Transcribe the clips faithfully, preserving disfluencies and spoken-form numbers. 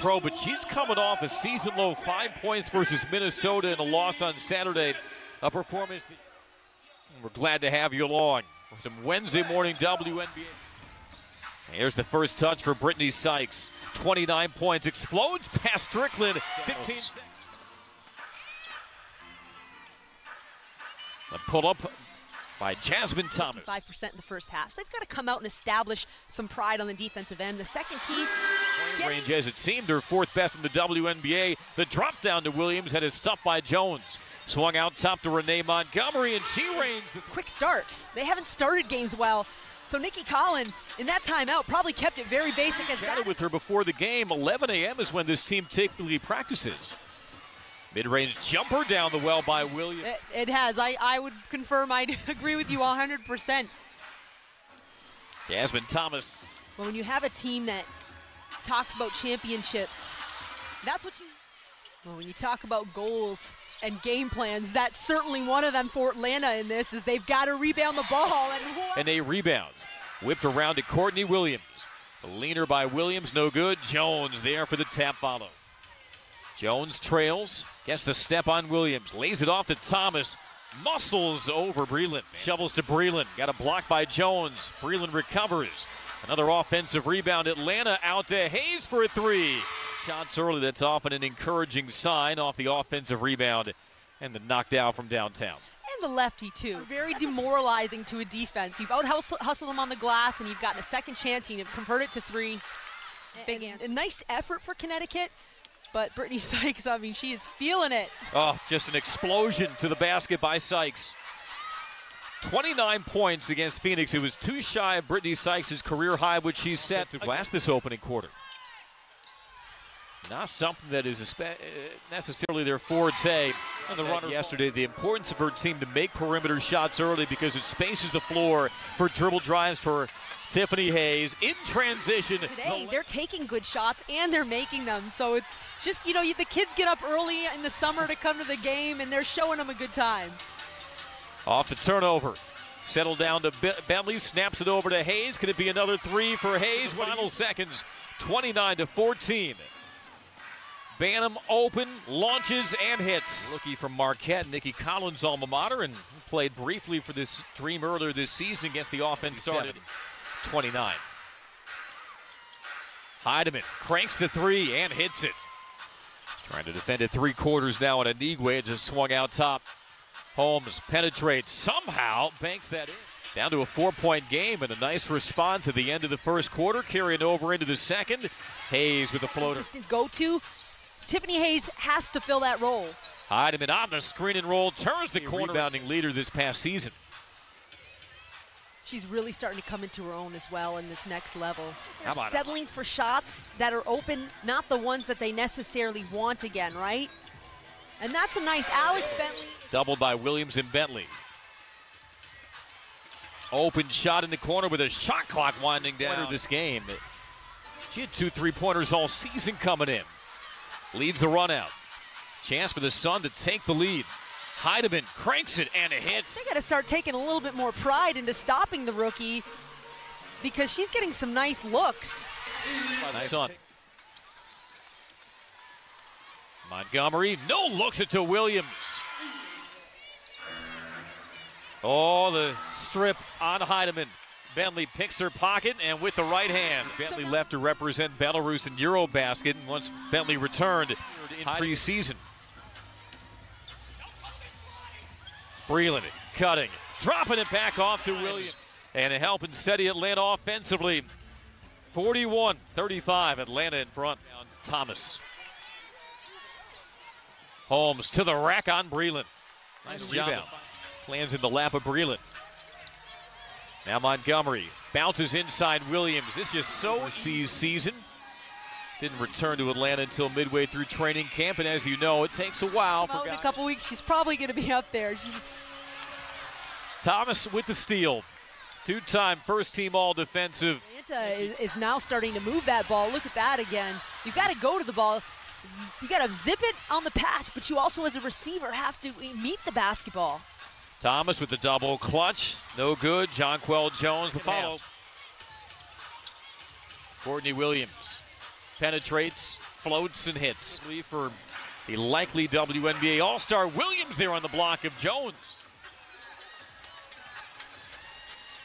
pro, but she's coming off a season-low five points versus Minnesota in a loss on Saturday. A performance that we're glad to have you along for some Wednesday morning W N B A. Here's the first touch for Brittney Sykes. twenty-nine points, explodes past Strickland. fifteen seconds. The pull-up by Jasmine Thomas. five percent in the first half. So they've got to come out and establish some pride on the defensive end. The second key. Range, as it seemed, their fourth best in the W N B A. The drop down to Williams had his stuff by Jones. Swung out top to Renee Montgomery, and she reigns. The quick starts. They haven't started games well. So Nicki Collen, in that timeout, probably kept it very basic as that. With her before the game, eleven a m is when this team typically practices. Mid-range jumper down the well by Williams. It, it has. I, I would confirm. I agree with you one hundred percent. Jasmine Thomas. Well, when you have a team that talks about championships, that's what you... Well, when you talk about goals and game plans, that's certainly one of them for Atlanta in this, is they've got to rebound the ball. And, and they rebound. Whipped around to Courtney Williams. The leaner by Williams, no good. Jones there for the tap follow. Jones trails, gets the step on Williams, lays it off to Thomas, muscles over Breland, shovels to Breland, got a block by Jones, Breland recovers. Another offensive rebound, Atlanta out to Hayes for a three. Shots early, that's often an encouraging sign off the offensive rebound and the knockdown from downtown. And the lefty too, very demoralizing to a defense. You've out-hustled them on the glass and you've gotten a second chance and you've converted to three. Big and, and nice effort for Connecticut. But Brittney Sykes, I mean, she is feeling it. Oh, just an explosion to the basket by Sykes. twenty-nine points against Phoenix. It was too shy of Brittney Sykes' career high, which she's set to glass this opening quarter. Not something that is necessarily their forte. And the runner yesterday, the importance of her team to make perimeter shots early because it spaces the floor for dribble drives for Tiffany Hayes in transition. Today, they're taking good shots and they're making them. So it's just, you know, the kids get up early in the summer to come to the game and they're showing them a good time. Off the turnover. Settled down to Bentley, snaps it over to Hayes. Could it be another three for Hayes? Final seconds, twenty-nine to fourteen. Bantam open, launches and hits. Rookie from Marquette, Nicki Collins' alma mater, and played briefly for this Dream earlier this season. Gets the offense started. twenty-nine. Heidemann cranks the three and hits it. Trying to defend it three quarters now on Anigwe. It just swung out top. Holmes penetrates somehow, banks that in. Down to a four-point game and a nice response at the end of the first quarter, carrying over into the second. Hayes with a floater. Consistent go-to. Tiffany Hayes has to fill that role. Heidemann on the screen and roll, turns the corner. Rebounding leader this past season. She's really starting to come into her own as well in this next level. Settling for shots that are open, not the ones that they necessarily want again, right? And that's a nice Alex Bentley. Doubled by Williams and Bentley. Open shot in the corner with a shot clock winding down this game. She had two three-pointers all season coming in. Leads the run out. Chance for the Sun to take the lead. Heidemann cranks it and it hits. They got to start taking a little bit more pride into stopping the rookie because she's getting some nice looks. Nice on. Montgomery, no looks it to Williams. Oh, the strip on Heidemann. Bentley picks her pocket and with the right hand. Bentley left to represent Belarus in Eurobasket, and once Bentley returned in preseason. Breland cutting, dropping it back off to Williams, and helping steady Atlanta offensively. forty-one thirty-five, Atlanta in front. Thomas. Holmes to the rack on Breland. Nice rebound. Lands in the lap of Breland. Now Montgomery bounces inside Williams. It's just so overseas season. Didn't return to Atlanta until midway through training camp, and as you know, it takes a while. Well, in a couple weeks, she's probably going to be up there. She's... Thomas with the steal. Two-time first-team all-defensive. Atlanta is, is now starting to move that ball. Look at that again. You've got to go to the ball. You've got to zip it on the pass, but you also, as a receiver, have to meet the basketball. Thomas with the double clutch. No good. Jonquel Jones, the follow. Courtney Williams. Penetrates, floats and hits. For the likely W N B A All-Star, Williams there on the block of Jones.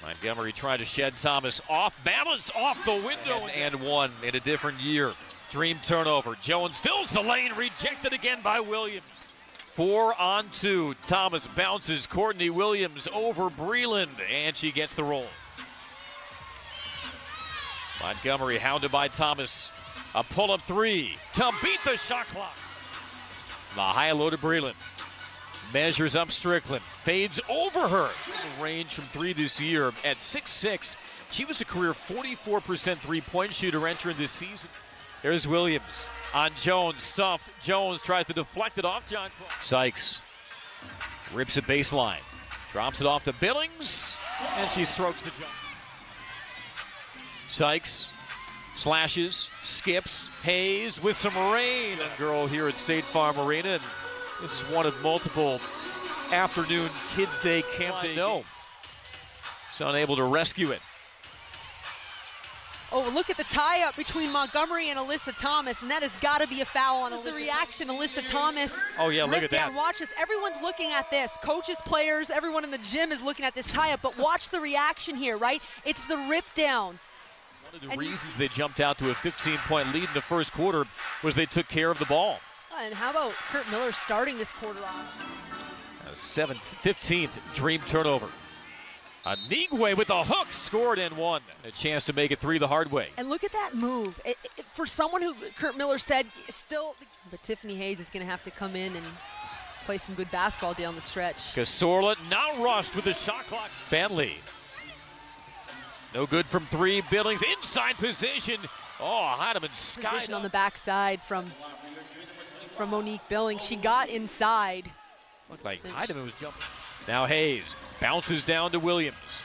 Montgomery tried to shed Thomas off balance, off the window, and, and one in a different year. Dream turnover. Jones fills the lane, rejected again by Williams. Four on two. Thomas bounces Courtney Williams over Breland, and she gets the roll. Montgomery hounded by Thomas. A pull-up three to beat the shot clock. The high low to Breland. Measures up Stricklen, fades over her. Range from three this year at six six. She was a career forty-four percent three-point shooter entering this season. There's Williams on Jones, stuffed. Jones tries to deflect it off Jonquel. Sykes rips it baseline, drops it off to Billings, and she strokes the jump. Sykes slashes, skips, Hayes with some rain. And girl here at State Farm Arena, and this is one of multiple afternoon Kids Day camp day. No, it's unable to rescue it. Oh, look at the tie-up between Montgomery and Alyssa Thomas, and that has got to be a foul on Alyssa. The reaction, Alyssa Thomas. Oh, yeah, look at that. Watch this. Everyone's looking at this. Coaches, players, everyone in the gym is looking at this tie-up, but watch the reaction here, right? It's the rip down. One of the and reasons they jumped out to a fifteen-point lead in the first quarter was they took care of the ball. And how about Kurt Miller starting this quarter off? seventh, fifteenth Dream turnover. Anigwe with the hook, scored and won. A chance to make it three the hard way. And look at that move. It, it, for someone who Kurt Miller said still, but Tiffany Hayes is gonna have to come in and play some good basketball down the stretch. Casorla now rushed with the shot clock. Bentley, no good from three. Billings inside position. Oh, Heidemann skied position up on the backside from, from Monique Billings. She got inside. Looked like Heidemann was jumping. Now Hayes bounces down to Williams.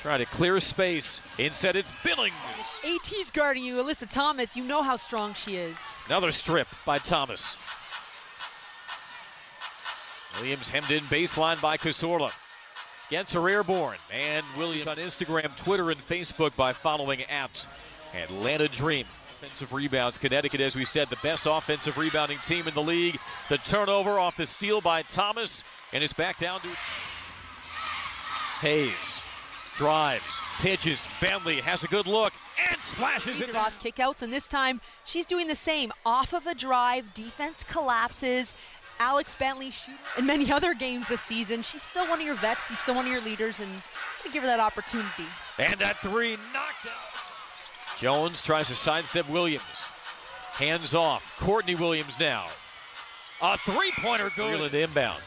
Trying to clear space. Instead, it's Billings. A T's guarding you. Alyssa Thomas, you know how strong she is. Another strip by Thomas. Williams hemmed in baseline by Casorla. Gets her airborne. And Williams on Instagram, Twitter, and Facebook by following apps. Atlanta Dream. Offensive rebounds. Connecticut, as we said, the best offensive rebounding team in the league. The turnover off the steal by Thomas, and it's back down to Hayes. Drives, pitches, Bentley has a good look, and splashes it off kickouts, and this time she's doing the same. Off of a drive, defense collapses. Alex Bentley shoots in many other games this season. She's still one of your vets. She's still one of your leaders, and give her that opportunity. And that three knocked out. Jones tries to sidestep Williams. Hands off. Courtney Williams now. A three-pointer goal. The inbound.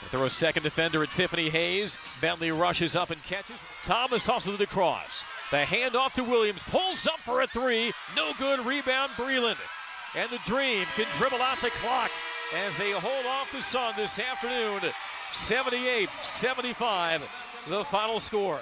They throw a second defender at Tiffany Hayes. Bentley rushes up and catches. Thomas hustles it across. The handoff to Williams. Pulls up for a three. No good. Rebound Breland. And the Dream can dribble out the clock as they hold off the Sun this afternoon. seventy-eight seventy-five, the final score.